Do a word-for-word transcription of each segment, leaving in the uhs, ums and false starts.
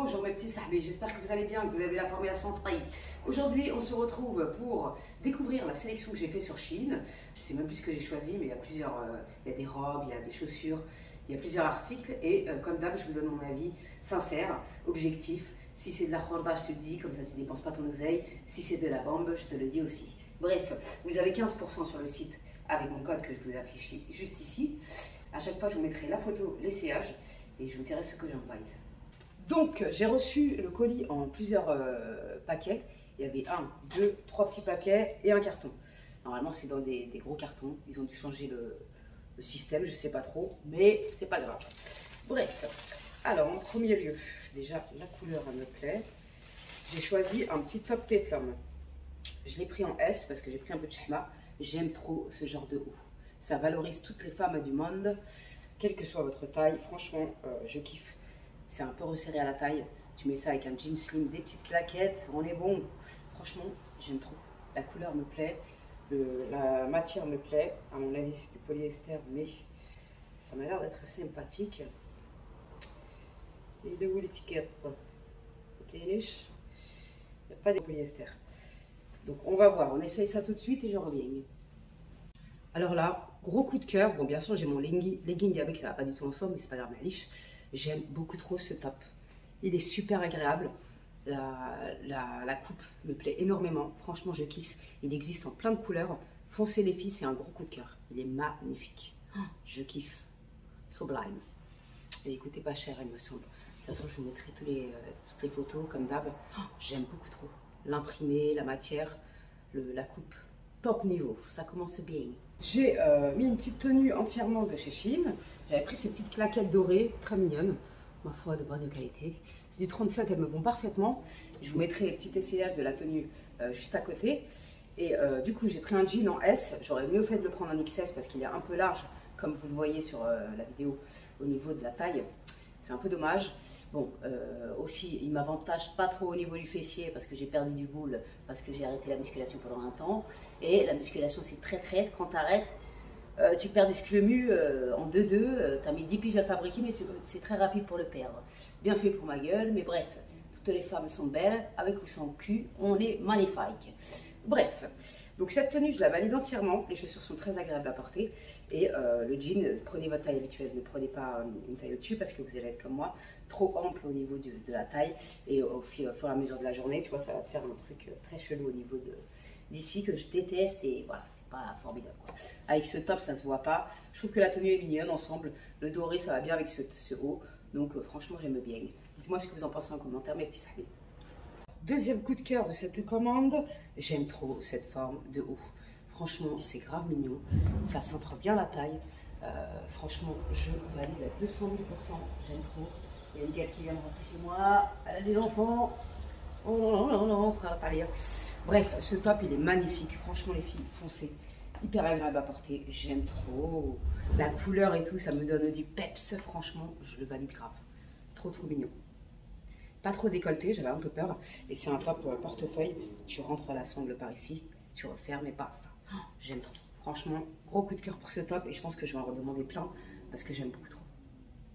Bonjour mes petits sahbés, j'espère que vous allez bien, que vous avez la formation trois. Aujourd'hui on se retrouve pour découvrir la sélection que j'ai fait sur Shein. Je ne sais même plus ce que j'ai choisi, mais il y a plusieurs, euh, il y a des robes, il y a des chaussures, il y a plusieurs articles. Et euh, comme d'hab, je vous donne mon avis sincère, objectif. Si c'est de la khorda, je te le dis, comme ça tu ne dépenses pas ton oseille. Si c'est de la bombe, je te le dis aussi. Bref, vous avez quinze pour cent sur le site avec mon code que je vous affiche juste ici. À chaque fois, je vous mettrai la photo, l'essayage et je vous dirai ce que j'en pense. Donc, j'ai reçu le colis en plusieurs euh, paquets. Il y avait un, deux, trois petits paquets et un carton. Normalement, c'est dans des, des gros cartons. Ils ont dû changer le, le système, je ne sais pas trop, mais c'est pas grave. Bref, alors en premier lieu, déjà la couleur elle me plaît. J'ai choisi un petit top péplum. Je l'ai pris en S parce que j'ai pris un peu de chahma. J'aime trop ce genre de haut. Ça valorise toutes les femmes du monde, quelle que soit votre taille. Franchement, euh, je kiffe. C'est un peu resserré à la taille. Tu mets ça avec un jean slim, des petites claquettes, on est bon. Franchement, j'aime trop. La couleur me plaît, le, la matière me plaît. À mon avis, c'est du polyester, mais ça m'a l'air d'être sympathique. Et il est où l'étiquette? Ok, il n'y a pas de polyester. Donc on va voir, on essaye ça tout de suite et j'en reviens. Alors là, gros coup de cœur. Bon, bien sûr, j'ai mon legging avec, ça va pas du tout ensemble, mais c'est pas grave, ma liche. J'aime beaucoup trop ce top. Il est super agréable. La, la, la coupe me plaît énormément. Franchement, je kiffe. Il existe en plein de couleurs. Foncez les filles, c'est un gros coup de cœur. Il est magnifique. Je kiffe. Sublime. Et il coûtait pas cher, il me semble. De toute façon, je vous mettrai tous les, euh, toutes les photos comme d'hab. J'aime beaucoup trop. L'imprimé, la matière, le, la coupe. Top niveau. Ça commence bien. J'ai euh, mis une petite tenue entièrement de chez Shein. J'avais pris ces petites claquettes dorées, très mignonnes, ma foi de bonne qualité. C'est du trente-cinq, elles me vont parfaitement. Je vous mettrai les petits essayages de la tenue euh, juste à côté. Et euh, du coup, j'ai pris un jean en S. J'aurais mieux fait de le prendre en X S parce qu'il est un peu large, comme vous le voyez sur euh, la vidéo, au niveau de la taille. C'est un peu dommage. Bon, euh, aussi, il m'avantage pas trop au niveau du fessier parce que j'ai perdu du boule, parce que j'ai arrêté la musculation pendant un temps. Et la musculation, c'est très traître. Quand t'arrêtes, euh, tu perds du sclemu euh, en deux deux. Euh, t'as mis dix piges à le fabriquer, mais c'est très rapide pour le perdre. Bien fait pour ma gueule, mais bref, toutes les femmes sont belles, avec ou sans cul, on est magnifique. Bref, donc cette tenue, je la valide entièrement. Les chaussures sont très agréables à porter. Et euh, le jean, prenez votre taille habituelle. Ne prenez pas une taille au-dessus parce que vous allez être comme moi, trop ample au niveau de, de la taille. Et au, au fur et à mesure de la journée, tu vois, ça va te faire un truc très chelou au niveau de d'ici que je déteste. Et voilà, c'est pas formidable, quoi. Avec ce top, ça se voit pas. Je trouve que la tenue est mignonne ensemble. Le doré, ça va bien avec ce, ce haut. Donc euh, franchement, j'aime bien. Dites-moi ce que vous en pensez en commentaire, mes petits amis. Deuxième coup de cœur de cette commande, j'aime trop cette forme de haut. Franchement, c'est grave mignon. Ça centre bien la taille. Euh, franchement, je valide à deux cent mille pour cent. J'aime trop. Il y a une gars qui vient de rentrer chez moi. Elle a des enfants. Oh non, non, non, non, frère, t'as l'air. Bref, ce top, il est magnifique. Franchement, les filles, foncez. Hyper agréable à porter. J'aime trop. La couleur et tout, ça me donne du peps. Franchement, je le valide grave. Trop, trop mignon. Pas trop décolleté, j'avais un peu peur. Et c'est un top pour le portefeuille. Tu rentres la sangle par ici, tu refermes et basta. Oh, j'aime trop. Franchement, gros coup de cœur pour ce top. Et je pense que je vais en redemander plein parce que j'aime beaucoup trop.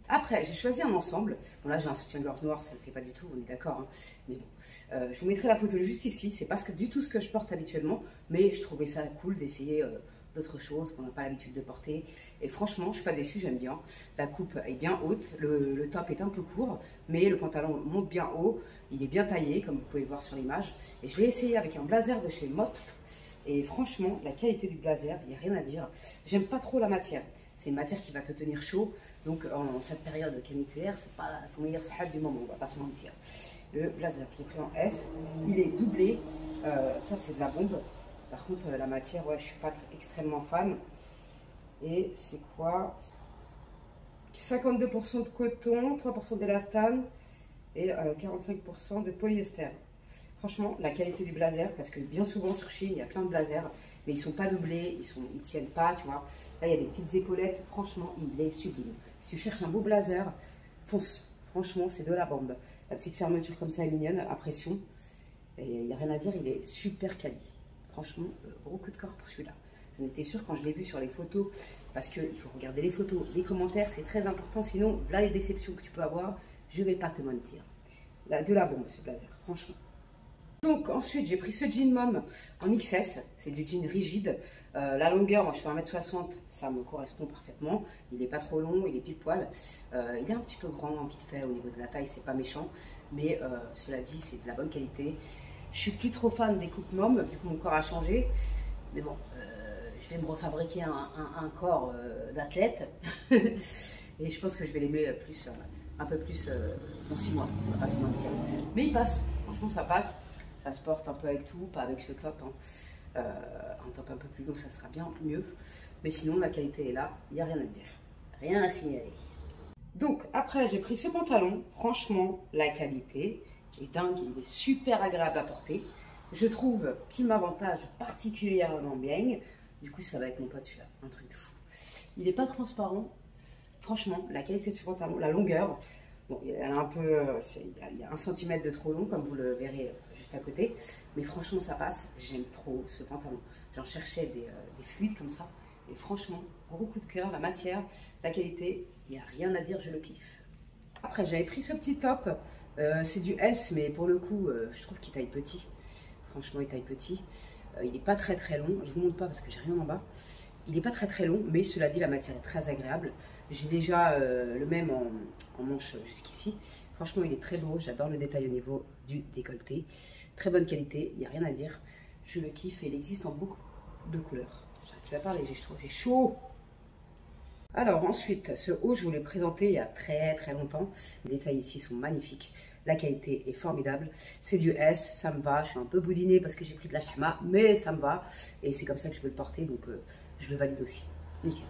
Après, j'ai choisi un ensemble. Bon, là, j'ai un soutien-gorge noir, ça ne le fait pas du tout, on est d'accord, hein. Mais bon, euh, je vous mettrai la photo juste ici. C'est pas du tout ce que je porte habituellement. Mais je trouvais ça cool d'essayer euh, d'autres choses qu'on n'a pas l'habitude de porter. Et franchement, je ne suis pas déçue, j'aime bien. La coupe est bien haute, le, le top est un peu court, mais le pantalon monte bien haut. Il est bien taillé, comme vous pouvez le voir sur l'image. Et je l'ai essayé avec un blazer de chez M O T F. Et franchement, la qualité du blazer, il n'y a rien à dire. J'aime pas trop la matière. C'est une matière qui va te tenir chaud. Donc, en, en cette période caniculaire, c'est pas ton meilleur sahab du moment, on va pas se mentir. Le blazer, je l'ai pris en S. Il est doublé. Euh, ça, c'est de la bombe. Par contre, la matière, ouais, je suis pas très, extrêmement fan. Et c'est quoi? cinquante-deux pour cent de coton, trois pour cent d'élastane et euh, quarante-cinq pour cent de polyester. Franchement, la qualité du blazer, parce que bien souvent sur Shein, il y a plein de blazers, mais ils sont pas doublés, ils sont, ils tiennent pas, tu vois. Là, il y a des petites épaulettes. Franchement, il est sublime. Si tu cherches un beau blazer, fonce. Franchement, c'est de la bombe. La petite fermeture comme ça est mignonne, à pression. Et il n'y a rien à dire, il est super quali. Franchement, gros coup de cœur pour celui-là. J'en étais sûre quand je l'ai vu sur les photos, parce qu'il faut regarder les photos, les commentaires, c'est très important. Sinon, là, les déceptions que tu peux avoir, je ne vais pas te mentir. de la bombe, ce blazer, franchement. Donc ensuite, j'ai pris ce jean mom en X S, c'est du jean rigide. Euh, la longueur, moi je fais un mètre soixante, ça me correspond parfaitement. Il n'est pas trop long, il est pile poil. Euh, il est un petit peu grand, vite fait, au niveau de la taille, c'est pas méchant. Mais euh, cela dit, c'est de la bonne qualité. Je suis plus trop fan des coupes mom, vu que mon corps a changé. Mais bon, euh, je vais me refabriquer un, un, un corps euh, d'athlète. Et je pense que je vais l'aimer plus, euh, un peu plus euh, dans six mois, on va pas se mentir. Mais il passe, franchement ça passe. Ça se porte un peu avec tout, pas avec ce top. Hein. Euh, un top un peu plus long, ça sera bien mieux. Mais sinon, la qualité est là. Il n'y a rien à dire. Rien à signaler. Donc, après, j'ai pris ce pantalon. Franchement, la qualité est dingue. Il est super agréable à porter. Je trouve qu'il m'avantage particulièrement bien. Du coup, ça va être mon pote celui-là. Un truc de fou. Il n'est pas transparent. Franchement, la qualité de ce pantalon, la longueur... Bon, il y a un peu, il y a un centimètre de trop long, comme vous le verrez juste à côté. Mais franchement, ça passe. J'aime trop ce pantalon. J'en cherchais des, euh, des fluides comme ça. Et franchement, gros coup de cœur, la matière, la qualité, il n'y a rien à dire, je le kiffe. Après, j'avais pris ce petit top. Euh, c'est du S, mais pour le coup, euh, je trouve qu'il taille petit. Franchement, il taille petit. Euh, il n'est pas très très long. Je ne vous montre pas parce que j'ai rien en bas. Il n'est pas très très long, mais cela dit, la matière est très agréable. J'ai déjà euh, le même en, en manche jusqu'ici. Franchement, il est très beau. J'adore le détail au niveau du décolleté. Très bonne qualité, il n'y a rien à dire. Je le kiffe et il existe en beaucoup de couleurs. J'arrive à parler, j'ai chaud. Alors ensuite, ce haut, je vous l'ai présenté il y a très très longtemps. Les détails ici sont magnifiques. La qualité est formidable. C'est du S, ça me va. Je suis un peu boudinée parce que j'ai pris de la chama, mais ça me va. Et c'est comme ça que je veux le porter, donc euh, je le valide aussi. Nickel.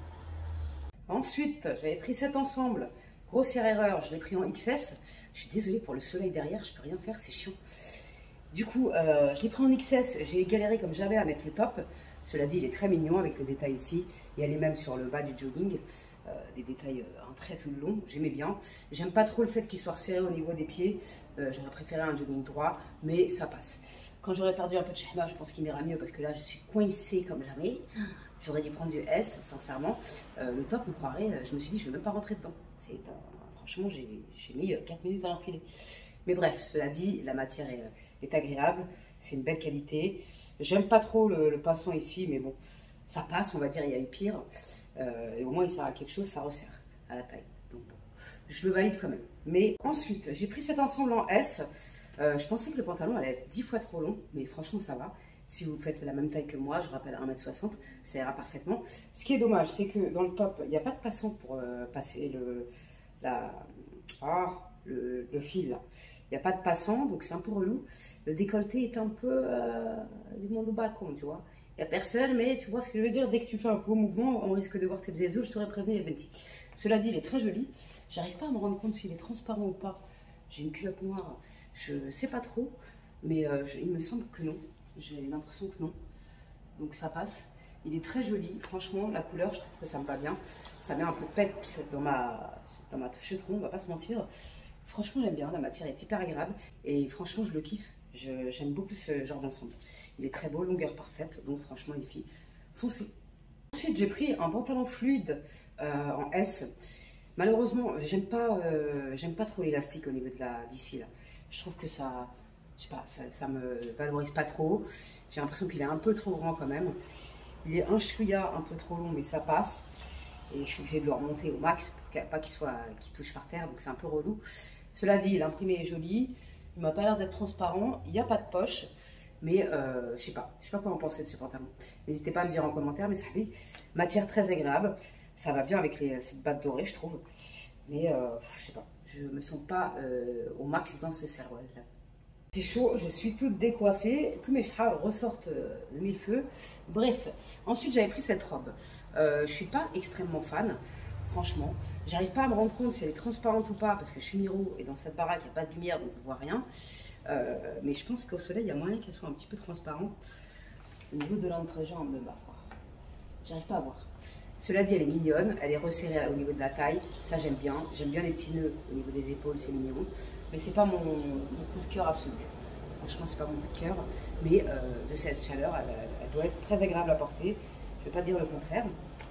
Ensuite, j'avais pris cet ensemble. Grossière erreur, je l'ai pris en X S. Je suis désolée pour le soleil derrière, je peux rien faire, c'est chiant. Du coup, euh, je l'ai pris en X S, j'ai galéré comme j'avais à mettre le top. Cela dit, il est très mignon avec le détail ici. Il y a les mêmes sur le bas du jogging. Euh, des détails en euh, trait tout le long, j'aimais bien. J'aime pas trop le fait qu'il soit resserré au niveau des pieds. Euh, J'aurais préféré un jogging droit, mais ça passe. Quand j'aurais perdu un peu de schéma, je pense qu'il m'ira mieux parce que là, je suis coincée comme jamais. J'aurais dû prendre du S, sincèrement. Euh, le top, on croirait, euh, je me suis dit, je ne vais même pas rentrer dedans. Euh, franchement, j'ai mis euh, quatre minutes à l'enfiler. Mais bref, cela dit, la matière est, est agréable. C'est une belle qualité. J'aime pas trop le, le passant ici, mais bon, ça passe, on va dire, il y a eu pire. Euh, et au moins, il sert à quelque chose, ça resserre à la taille. Donc, bon, je le valide quand même. Mais ensuite, j'ai pris cet ensemble en S. Euh, je pensais que le pantalon allait être dix fois trop long, mais franchement, ça va. Si vous faites la même taille que moi, je rappelle un mètre soixante, ça ira parfaitement. Ce qui est dommage, c'est que dans le top, il n'y a pas de passant pour euh, passer le, la, ah, le, le fil. Il n'y a pas de passant, donc c'est un peu relou. Le décolleté est un peu euh, du monde au balcon, tu vois. Il n'y a personne, mais tu vois ce que je veux dire. Dès que tu fais un gros mouvement, on risque de voir tes bzézous. Je t'aurais prévenu, Benty. Cela dit, il est très joli. J'arrive pas à me rendre compte s'il est transparent ou pas. J'ai une culotte noire, je ne sais pas trop, mais euh, je, il me semble que non. J'ai l'impression que non, donc ça passe. Il est très joli, franchement, la couleur, je trouve que ça me va bien. Ça met un peu de pète dans ma, dans ma chetron, on va pas se mentir. Franchement, j'aime bien, la matière est hyper agréable et franchement, je le kiffe. J'aime beaucoup ce genre d'ensemble. Il est très beau, longueur parfaite, donc franchement, les filles, foncez. Ensuite, j'ai pris un pantalon fluide euh, en S. Malheureusement, j'aime pas, euh, j'aime pas trop l'élastique au niveau de la d'ici là. Je trouve que ça... Je sais pas, ça, ça me valorise pas trop. J'ai l'impression qu'il est un peu trop grand quand même. Il est un chouïa un peu trop long, mais ça passe. Et je suis obligée de le remonter au max pour qu'il, pas qu'il soit, qu'il touche par terre. Donc c'est un peu relou. Cela dit, l'imprimé est joli. Il m'a pas l'air d'être transparent. Il n'y a pas de poche. Mais euh, je sais pas. Je sais pas quoi en penser de ce pantalon. N'hésitez pas à me dire en commentaire. Mais ça fait matière très agréable. Ça va bien avec les, ces battes dorées, je trouve. Mais euh, je sais pas. Je me sens pas euh, au max dans ce serwel là. C'est chaud, je suis toute décoiffée, tous mes cheveux ressortent de mille feux. Bref, ensuite j'avais pris cette robe. Euh, je ne suis pas extrêmement fan, franchement. J'arrive pas à me rendre compte si elle est transparente ou pas, parce que je suis miro et dans cette baraque il n'y a pas de lumière, donc on ne voit rien. Euh, mais je pense qu'au soleil, il y a moyen qu'elle soit un petit peu transparente. Au niveau de l'entrejambe, bah, j'arrive pas à voir. Cela dit, elle est mignonne, elle est resserrée au niveau de la taille, ça j'aime bien. J'aime bien les petits nœuds au niveau des épaules, c'est mignon. Mais c'est pas mon, mon coup de cœur absolu. Franchement, c'est pas mon coup de cœur. Mais euh, de cette chaleur, elle, elle doit être très agréable à porter. Je vais pas dire le contraire.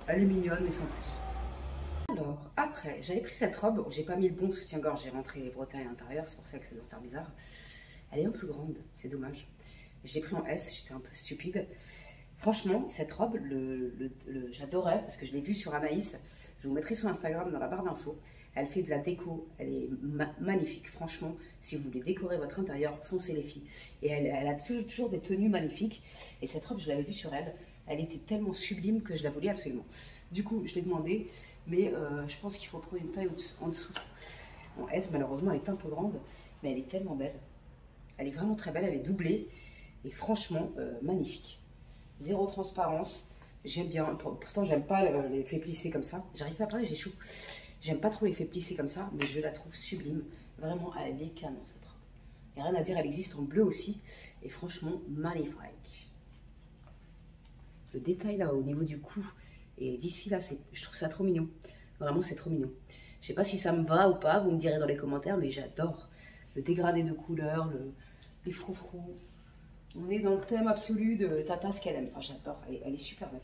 Elle est mignonne, mais sans plus. Alors, après, j'avais pris cette robe. J'ai pas mis le bon soutien-gorge. J'ai rentré les bretelles à l'intérieur. C'est pour ça que ça doit faire bizarre. Elle est un peu plus grande. C'est dommage. Je l'ai pris en S. J'étais un peu stupide. Franchement, cette robe, le, le, le, j'adorais parce que je l'ai vue sur Anaïs. Je vous mettrai son Instagram dans la barre d'infos. Elle fait de la déco. Elle est ma magnifique. Franchement, si vous voulez décorer votre intérieur, foncez les filles. Et elle, elle a toujours, toujours des tenues magnifiques. Et cette robe, je l'avais vue sur elle. Elle était tellement sublime que je la voulais absolument. Du coup, je l'ai demandé, mais euh, je pense qu'il faut prendre une taille en dessous. En S, malheureusement, elle est un peu grande, mais elle est tellement belle. Elle est vraiment très belle, elle est doublée et franchement euh, magnifique. Zéro transparence, j'aime bien. Pourtant, j'aime pas les faits plissés comme ça. J'arrive pas à parler, j'ai chaud. J'aime pas trop les faits plissés comme ça, mais je la trouve sublime. Vraiment, elle est canon cette robe. Il n'y a rien à dire, elle existe en bleu aussi et franchement magnifique. Le détail là au niveau du cou et d'ici là, je trouve ça trop mignon. Vraiment, c'est trop mignon. Je sais pas si ça me va ou pas, vous me direz dans les commentaires, mais j'adore le dégradé de couleurs, le, les froufrous. On est dans le thème absolu de Tata ce qu'elle aime. Enfin, j'adore, elle, elle est super belle.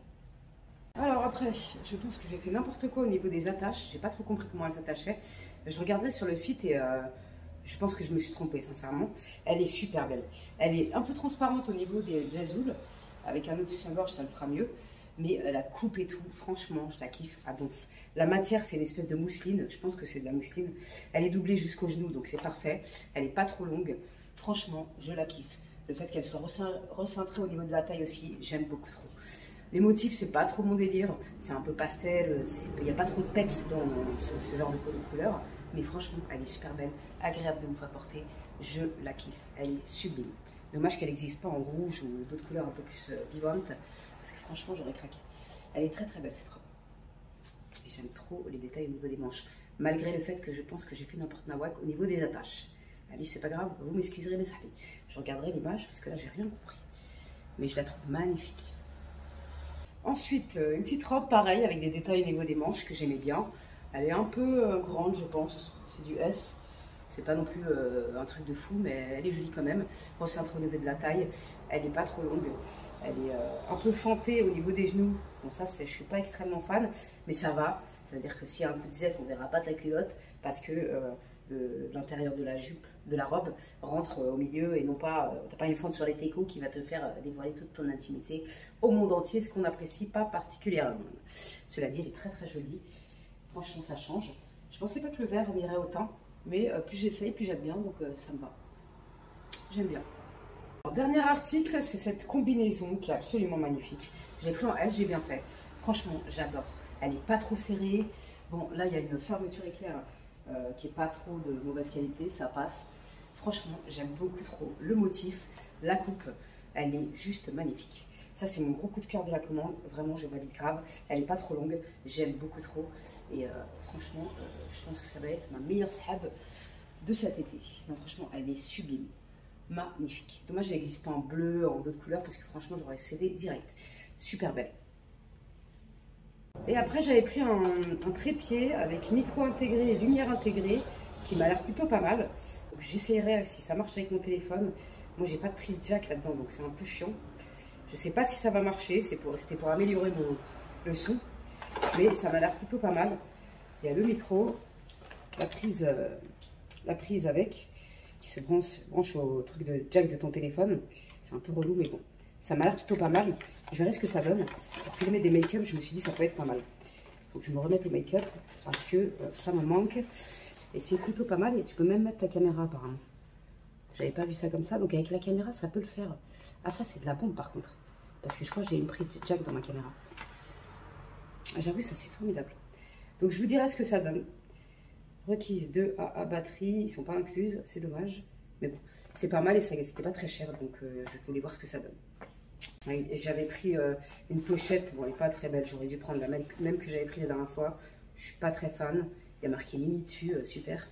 Alors après, je pense que j'ai fait n'importe quoi au niveau des attaches. J'ai pas trop compris comment elles s'attachaient. Je regarderai sur le site et euh, je pense que je me suis trompée, sincèrement. Elle est super belle. Elle est un peu transparente au niveau des, des azoules. Avec un autre soutien-gorge, ça le fera mieux. Mais la coupe et tout, franchement, je la kiffe à donf. La matière, c'est une espèce de mousseline. Je pense que c'est de la mousseline. Elle est doublée jusqu'au genou, donc c'est parfait. Elle n'est pas trop longue. Franchement, je la kiffe. Le fait qu'elle soit recintrée au niveau de la taille aussi, j'aime beaucoup trop. Les motifs, c'est pas trop mon délire. C'est un peu pastel. Il n'y a pas trop de peps dans ce, ce genre de couleur. Mais franchement, elle est super belle, agréable de ouf à porter. Je la kiffe. Elle est sublime. Dommage qu'elle n'existe pas en rouge ou d'autres couleurs un peu plus vivantes, parce que franchement, j'aurais craqué. Elle est très très belle cette robe. J'aime trop les détails au niveau des manches, malgré le fait que je pense que j'ai fait n'importe nawak au niveau des attaches. Alice, c'est pas grave, vous m'excuserez mes salis. Je regarderai l'image parce que là, j'ai rien compris. Mais je la trouve magnifique. Ensuite, une petite robe pareille avec des détails au niveau des manches que j'aimais bien. Elle est un peu grande, je pense. C'est du S. C'est pas non plus euh, un truc de fou, mais elle est jolie quand même. Recentre au niveau de la taille, elle n'est pas trop longue. Elle est euh, un peu fentée au niveau des genoux. Bon, ça, je suis pas extrêmement fan, mais ça va. Ça veut dire que s'il y a un coup de zèf, on verra pas de la culotte parce que euh, l'intérieur de la jupe, de la robe, rentre euh, au milieu et non pas. Euh, t'as pas une fente sur les técos qui va te faire dévoiler toute ton intimité au monde entier, ce qu'on n'apprécie pas particulièrement. Cela dit, elle est très très jolie. Franchement, ça change. Je pensais pas que le vert m'irait autant. Mais euh, plus j'essaye, plus j'aime bien, donc euh, ça me va. J'aime bien. Alors, dernier article, c'est cette combinaison qui est absolument magnifique. J'ai pris en S, j'ai bien fait. Franchement, j'adore. Elle n'est pas trop serrée. Bon, là, il y a une fermeture éclair euh, qui n'est pas trop de mauvaise qualité, ça passe. Franchement, j'aime beaucoup trop le motif, la coupe. Elle est juste magnifique. Ça, c'est mon gros coup de cœur de la commande. Vraiment, je valide grave. Elle n'est pas trop longue. J'aime beaucoup trop. Et euh, franchement, euh, je pense que ça va être ma meilleure sahab de cet été. Non, franchement, elle est sublime. Magnifique. Dommage, elle n'existe pas en bleu, en d'autres couleurs, parce que franchement, j'aurais cédé direct. Super belle. Et après, j'avais pris un, un trépied avec micro intégré et lumière intégrée, qui m'a l'air plutôt pas mal. J'essayerai si ça marche avec mon téléphone. Moi, j'ai pas de prise jack là-dedans, donc c'est un peu chiant. Je sais pas si ça va marcher, c'était pour, pour améliorer mon, le son. Mais ça m'a l'air plutôt pas mal. Il y a le micro, la prise, euh, la prise avec, qui se branche, branche au truc de jack de ton téléphone. C'est un peu relou, mais bon. Ça m'a l'air plutôt pas mal. Je verrai ce que ça donne. Pour filmer des make-up, je me suis dit ça peut être pas mal. Il faut que je me remette au make-up parce que euh, ça me manque. Et c'est plutôt pas mal. Et tu peux même mettre ta caméra apparemment. J'avais pas vu ça comme ça, donc avec la caméra, ça peut le faire. Ah, ça, c'est de la bombe, par contre. Parce que je crois que j'ai une prise de jack dans ma caméra. J'avoue, ça, c'est formidable. Donc, je vous dirai ce que ça donne. Requise deux A A batterie, ils ne sont pas incluses, c'est dommage. Mais bon, c'est pas mal et c'était pas très cher, donc euh, je voulais voir ce que ça donne. J'avais pris euh, une pochette, bon, elle n'est pas très belle, j'aurais dû prendre la même, même que j'avais pris la dernière fois. Je suis pas très fan, il y a marqué Mimi dessus, euh, super.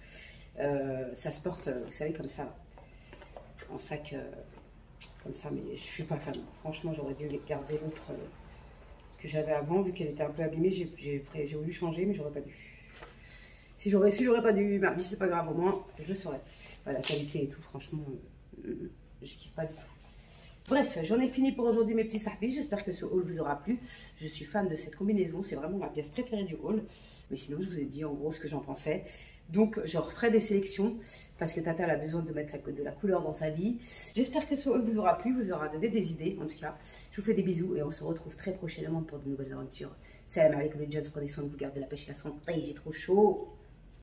Euh, ça se porte, vous savez, comme ça. En sac euh, comme ça, mais je suis pas fan. Franchement, j'aurais dû garder l'autre euh, que j'avais avant, vu qu'elle était un peu abîmée. J'ai voulu changer, mais j'aurais pas dû. Si j'aurais si j'aurais pas dû, bah, c'est pas grave, au moins je le saurais. Bah, la qualité et tout, franchement, euh, je kiffe pas du tout. Bref, j'en ai fini pour aujourd'hui mes petits sahbis, j'espère que ce haul vous aura plu. Je suis fan de cette combinaison, c'est vraiment ma pièce préférée du haul. Mais sinon, je vous ai dit en gros ce que j'en pensais. Donc, je referai des sélections parce que Tata elle a besoin de mettre la, de la couleur dans sa vie. J'espère que ce haul vous aura plu, vous aura donné des idées. En tout cas, je vous fais des bisous et on se retrouve très prochainement pour de nouvelles aventures. Salam alaikum les jeunes, prenez soin de vous, gardez la pêche et la santé, j'ai trop chaud.